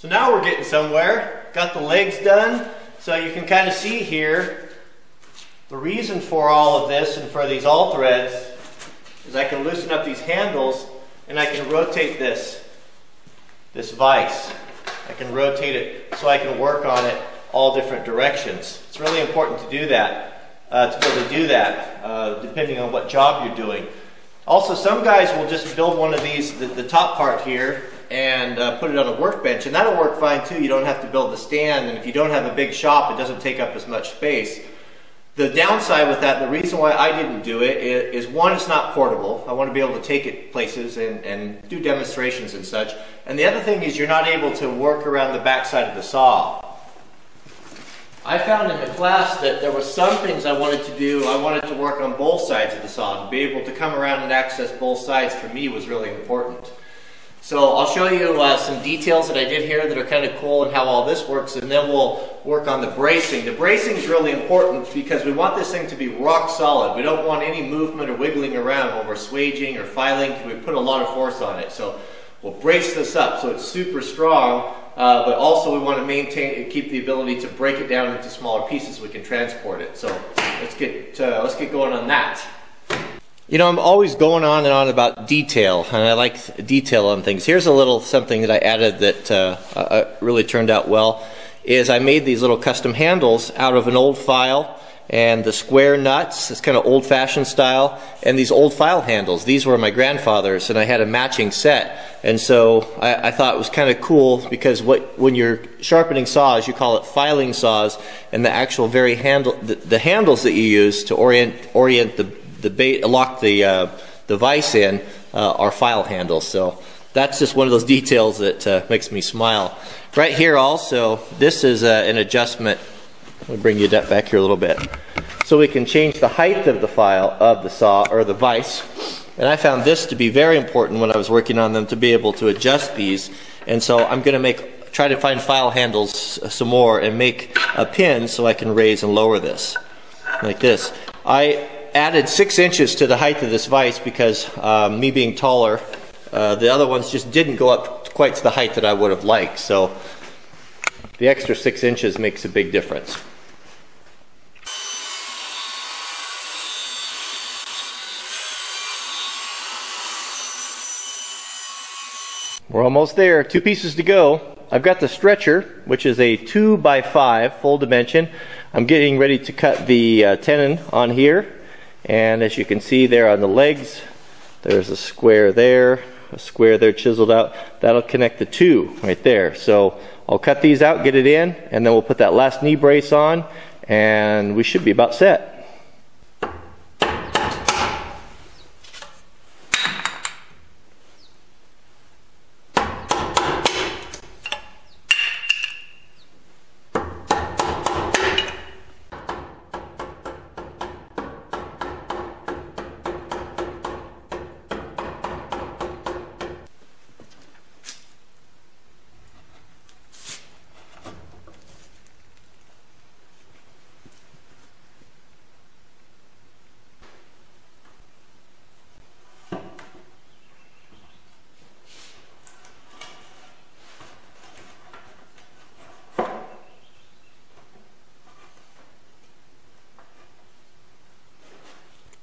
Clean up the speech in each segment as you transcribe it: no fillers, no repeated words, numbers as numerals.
So now we're getting somewhere. Got the legs done. So you can kind of see here, the reason for all of this and for these awl threads is I can loosen up these handles and I can rotate this vise. I can rotate it so I can work on it all different directions. It's really important to do that, depending on what job you're doing. Also, some guys will just build one of these, the top part here, and put it on a workbench, and that'll work fine too. You don't have to build the stand, and if you don't have a big shop, it doesn't take up as much space. The downside with that, the reason why I didn't do it, is one, it's not portable. I want to be able to take it places and do demonstrations and such. And the other thing is you're not able to work around the backside of the saw. I found in the class that there were some things I wanted to do. I wanted to work on both sides of the saw, and be able to come around and access both sides for me was really important. So I'll show you some details that I did here that are kind of cool and how all this works, and then we'll work on the bracing. The bracing is really important because we want this thing to be rock solid. We don't want any movement or wiggling around when we're swaging or filing, because we put a lot of force on it. So we'll brace this up so it's super strong, but also we want to maintain and keep the ability to break it down into smaller pieces so we can transport it. So let's get going on that. You know, I'm always going on and on about detail, and I like detail on things. Here's a little something that I added that really turned out well, is I made these little custom handles out of an old file and the square nuts. It's kind of old-fashioned style, and these old file handles. These were my grandfather's, and I had a matching set, and so I thought it was kind of cool because when you're sharpening saws, you call it filing saws, and the actual very handle, the handles that you use to orient lock the vise in are file handles. So that's just one of those details that makes me smile. Right here also, this is an adjustment. Let me bring you that back here a little bit. So we can change the height of the file of the saw or the vise. And I found this to be very important when I was working on them, to be able to adjust these. And so I'm going to try to find file handles some more and make a pin so I can raise and lower this like this. I added 6 inches to the height of this vise because me being taller, the other ones just didn't go up quite to the height that I would have liked. So the extra 6 inches makes a big difference. We're almost there. 2 pieces to go. I've got the stretcher, which is a 2x5 full dimension. I'm getting ready to cut the tenon on here. And as you can see there on the legs, there's a square there chiseled out. That'll connect the 2 right there. So I'll cut these out, get it in, and then we'll put that last knee brace on, and we should be about set.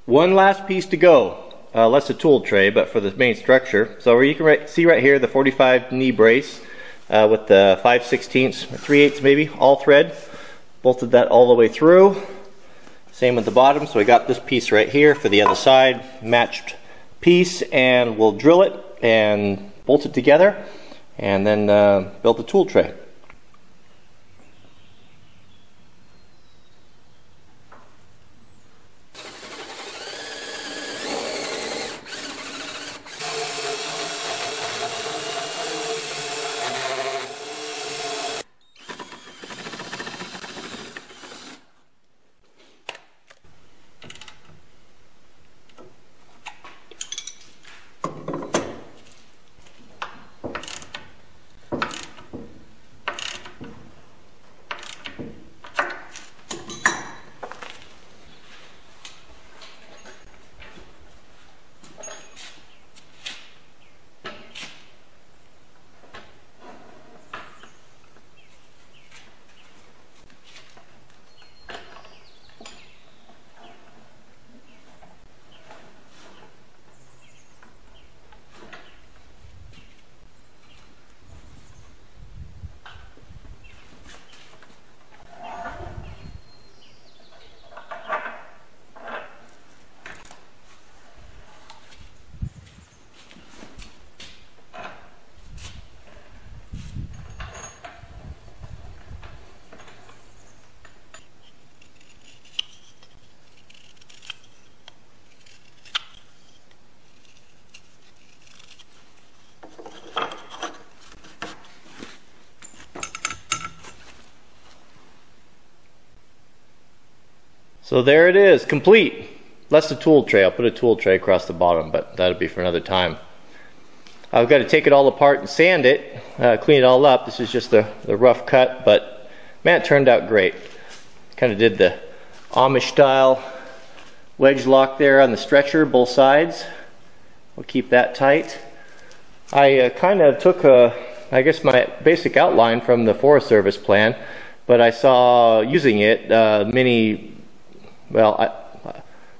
One last piece to go, less a tool tray, but for the main structure. So you can see right here the 45 knee brace with the 5/16, 3/8 maybe, all thread. Bolted that all the way through. Same with the bottom, so we got this piece right here for the other side, matched piece, and we'll drill it and bolt it together, and then build the tool tray. So there it is, complete. That's the tool tray. I'll put a tool tray across the bottom, but that'll be for another time. I've got to take it all apart and sand it, clean it all up. This is just the rough cut, but man, it turned out great. Kind of did the Amish style wedge lock there on the stretcher, both sides. We'll keep that tight. I kind of took I guess my basic outline from the Forest Service plan, but I saw using it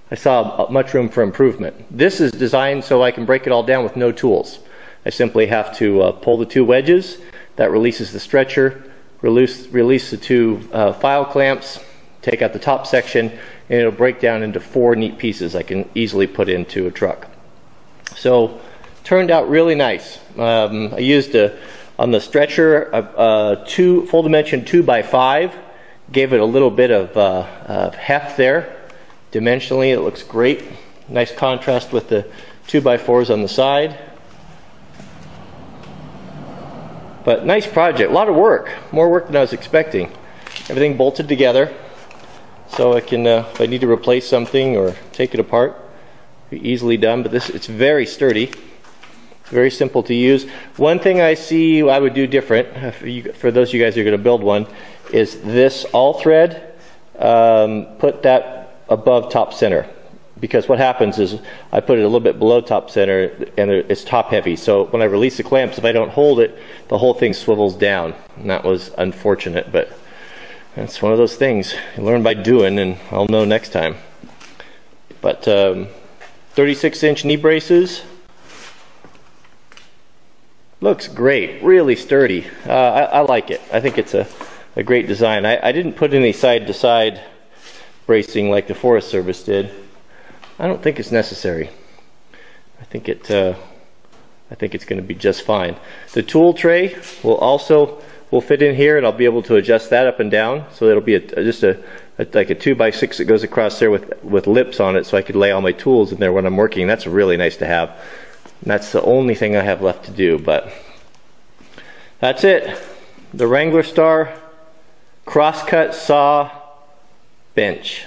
I saw much room for improvement. This is designed so I can break it all down with no tools. I simply have to pull the two wedges. That releases the stretcher, release the two file clamps, take out the top section, and it'll break down into four neat pieces I can easily put into a truck. So turned out really nice. I used on the stretcher full dimension 2x5, gave it a little bit of heft there. Dimensionally, it looks great. Nice contrast with the 2x4s on the side. But nice project, a lot of work, more work than I was expecting. Everything bolted together, so I can, if I need to replace something or take it apart, be easily done. But this, it's very sturdy, very simple to use. One thing I see I would do different for those of you guys who are going to build one is this all-thread. Put that above top center, because what happens is I put it a little bit below top center and it's top heavy, so when I release the clamps, if I don't hold it, the whole thing swivels down, and that was unfortunate, but that's one of those things you learn by doing, and I'll know next time. But 36-inch knee braces, looks great, really sturdy. I like it. I think it's a great design. I didn't put any side to side bracing like the Forest Service did. I don't think it's necessary. I think it's going to be just fine. The tool tray will fit in here, and I'll be able to adjust that up and down. So it'll be like a 2x6 that goes across there with lips on it, so I could lay all my tools in there when I'm working. That's really nice to have. And that's the only thing I have left to do. But that's it. The Wrangler Star crosscut saw bench.